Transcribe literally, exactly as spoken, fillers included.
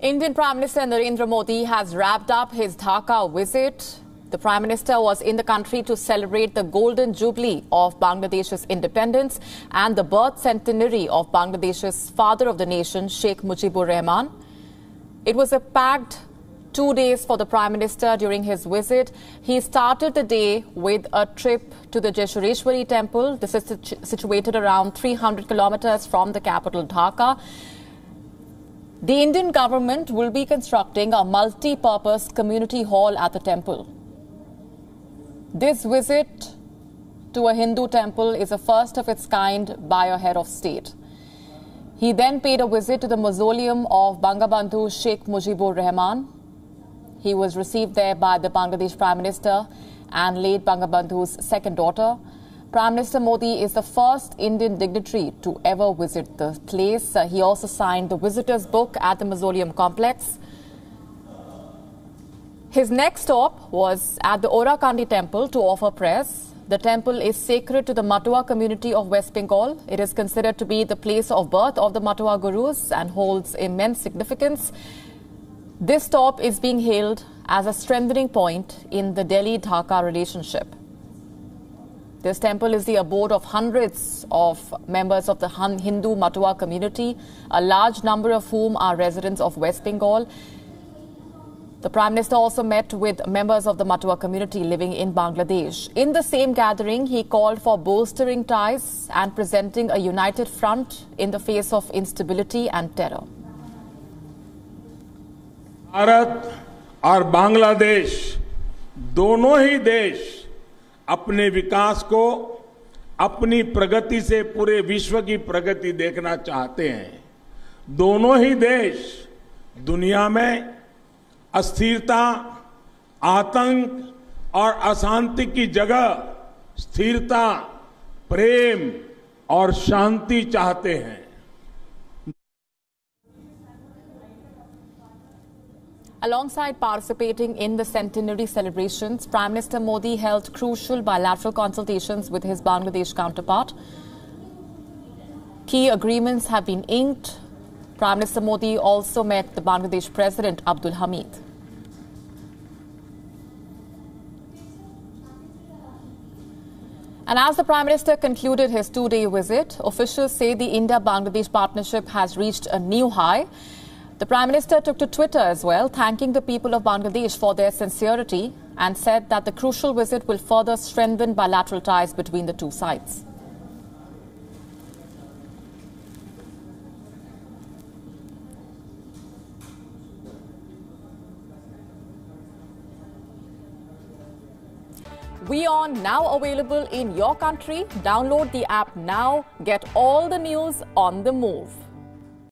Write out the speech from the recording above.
Indian Prime Minister Narendra Modi has wrapped up his Dhaka visit. The Prime Minister was in the country to celebrate the golden jubilee of Bangladesh's independence and the birth centenary of Bangladesh's father of the nation, Sheikh Mujibur Rahman. It was a packed two days for the Prime Minister during his visit. He started the day with a trip to the Jeshureshwari Temple. This is situated around three hundred kilometers from the capital, Dhaka. The Indian government will be constructing a multi-purpose community hall at the temple. This visit to a Hindu temple is a first of its kind by a head of state. He then paid a visit to the mausoleum of Bangabandhu Sheikh Mujibur Rahman. He was received there by the Bangladesh Prime Minister and late Bangabandhu's second daughter. Prime Minister Modi is the first Indian dignitary to ever visit the place. He also signed the visitors' book at the mausoleum complex. His next stop was at the Orakandi Temple to offer prayers. The temple is sacred to the Matua community of West Bengal. It is considered to be the place of birth of the Matua Gurus and holds immense significance. This stop is being hailed as a strengthening point in the Delhi-Dhaka relationship. This temple is the abode of hundreds of members of the Hindu Matua community, a large number of whom are residents of West Bengal. The Prime Minister also met with members of the Matua community living in Bangladesh. In the same gathering, he called for bolstering ties and presenting a united front in the face of instability and terror. Bharat और बांग्लादेश दोनों ही देश अपने विकास को अपनी प्रगति से पूरे विश्व की प्रगति देखना चाहते हैं। दोनों ही देश दुनिया में अस्थिरता, आतंक और अशांति की जगह स्थिरता, प्रेम और शांति चाहते हैं। Alongside participating in the centenary celebrations, Prime Minister Modi held crucial bilateral consultations with his Bangladesh counterpart. Key agreements have been inked. Prime Minister Modi also met the Bangladesh President Abdul Hamid. And as the Prime Minister concluded his two-day visit, officials say the India-Bangladesh partnership has reached a new high. The Prime Minister took to Twitter as well, thanking the people of Bangladesh for their sincerity and said that the crucial visit will further strengthen bilateral ties between the two sides. We are now available in your country. Download the app now. Get all the news on the move.